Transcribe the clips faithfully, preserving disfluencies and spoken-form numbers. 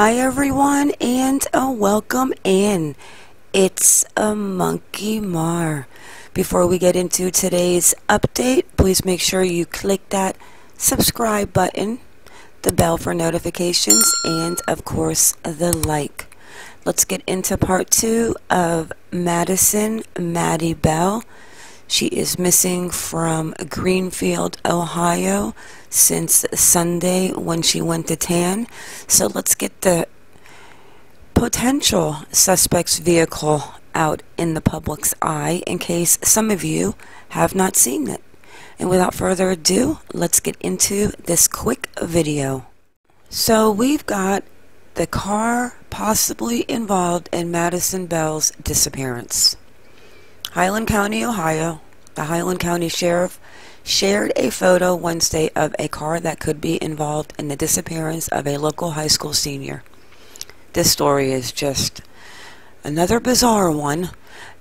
Hi everyone, and a welcome in. It's a Monkey Mar. Before we get into today's update, please make sure you click that subscribe button, the bell for notifications, and of course the like. Let's get into part two of Madison Maddie Bell. She is missing from Greenfield, Ohio since Sunday when she went to tan. So let's get the potential suspect's vehicle out in the public's eye in case some of you have not seen it. And without further ado, let's get into this quick video. So we've got the car possibly involved in Madison Bell's disappearance. Highland County, Ohio. The Highland County Sheriff shared a photo Wednesday of a car that could be involved in the disappearance of a local high school senior. This story is just another bizarre one.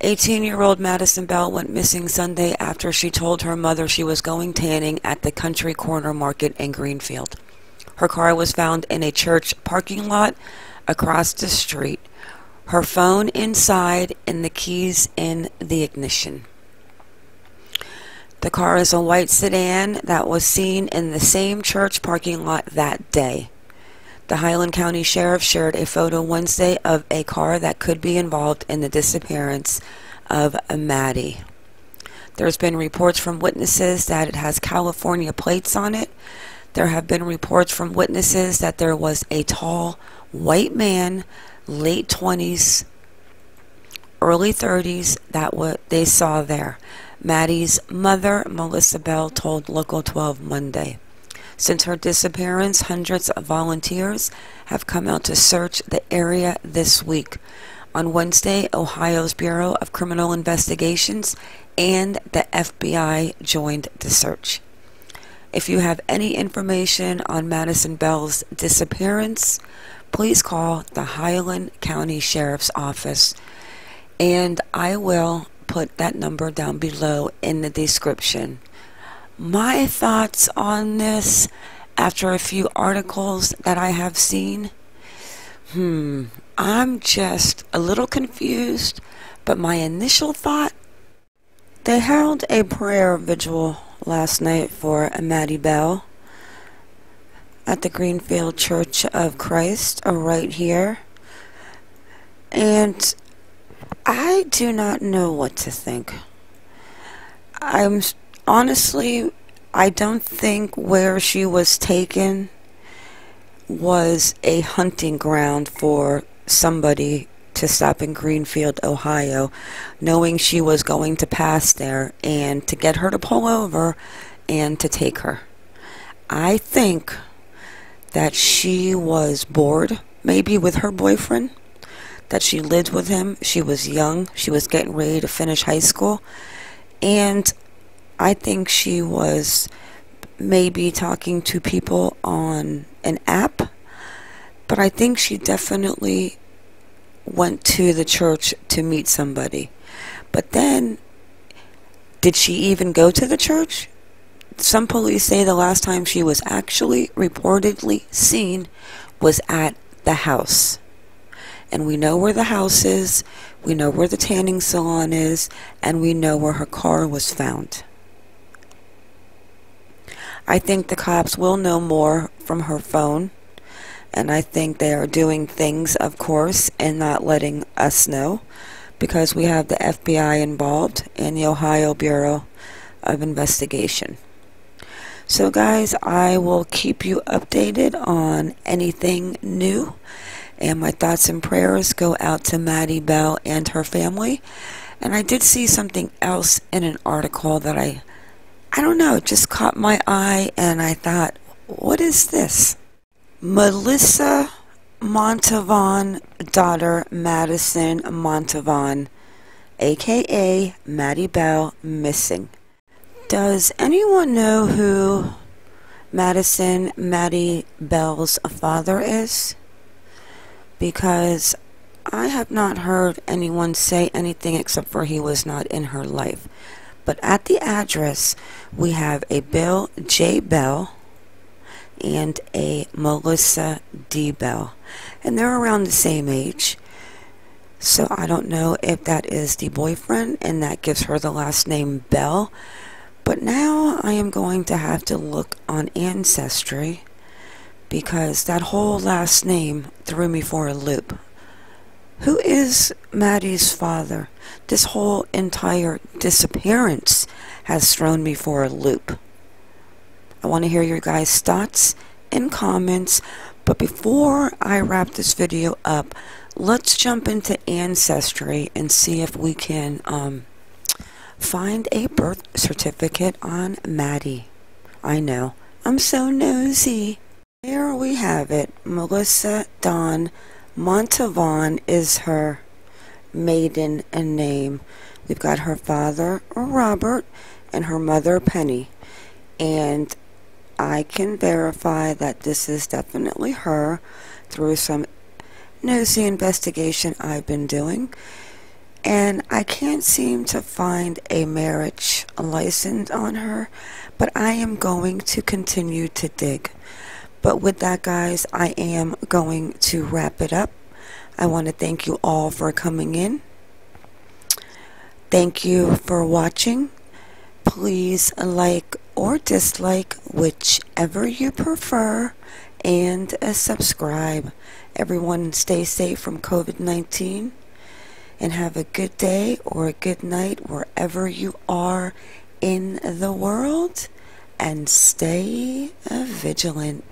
eighteen-year-old Madison Bell went missing Sunday after she told her mother she was going tanning at the Country Corner Market in Greenfield. Her car was found in a church parking lot across the street. Her phone inside and the keys in the ignition. The car is a white sedan that was seen in the same church parking lot that day. The Highland County Sheriff shared a photo Wednesday of a car that could be involved in the disappearance of Maddie. There's been reports from witnesses that it has California plates on it. There have been reports from witnesses that there was a tall white man, late twenties, early thirties, that what they saw there. Maddie's mother, Melissa Bell, told Local twelve Monday. Since her disappearance, hundreds of volunteers have come out to search the area this week. On Wednesday, Ohio's Bureau of Criminal Investigations and the F B I joined the search. If you have any information on Madison Bell's disappearance, please call the Highland County Sheriff's Office, and I will put that number down below in the description. My thoughts on this, after a few articles that I have seen, hmm, I'm just a little confused, but my initial thought, they held a prayer vigil last night for Maddie Bell at the Greenfield Church of Christ, right here. And I do not know what to think. I'm honestly, I don't think where she was taken was a hunting ground for somebody to stop in Greenfield, Ohio, knowing she was going to pass there and to get her to pull over and to take her. I think that she was bored, maybe with her boyfriend, that she lived with him, she was young, she was getting ready to finish high school, and I think she was maybe talking to people on an app, but I think she definitely went to the church to meet somebody. But then, did she even go to the church? Some police say the last time she was actually reportedly seen was at the house. And we know where the house is, we know where the tanning salon is, and we know where her car was found. I think the cops will know more from her phone, and I think they are doing things, of course, and not letting us know, because we have the F B I involved and the Ohio Bureau of Investigation. So guys, I will keep you updated on anything new, and my thoughts and prayers go out to Maddie Bell and her family. And I did see something else in an article that I, I don't know, just caught my eye, and I thought, what is this? Melissa Montavon, daughter Madison Montavon, aka Maddie Bell, missing. Does anyone know who Madison Maddie Bell's father is? Because I have not heard anyone say anything except for he was not in her life. But at the address, we have a Bill J. Bell and a Melissa D. Bell, and they're around the same age. So I don't know if that is the boyfriend and that gives her the last name Bell, but now I am going to have to look on Ancestry because that whole last name threw me for a loop. Who is Maddie's father? This whole entire disappearance has thrown me for a loop. I want to hear your guys' thoughts and comments, but before I wrap this video up, let's jump into Ancestry and see if we can um, find a birth certificate on Maddie. I know, I'm so nosy. There we have it. Melissa Dawn Montavon is her maiden name. We've got her father, Robert, and her mother, Penny. And I can verify that this is definitely her through some nosy investigation I've been doing. And I can't seem to find a marriage license on her, but I am going to continue to dig. But with that, guys, I am going to wrap it up. I want to thank you all for coming in. Thank you for watching. Please like or dislike, whichever you prefer, and uh, subscribe. Everyone stay safe from COVID nineteen and have a good day or a good night wherever you are in the world, and stay uh, vigilant.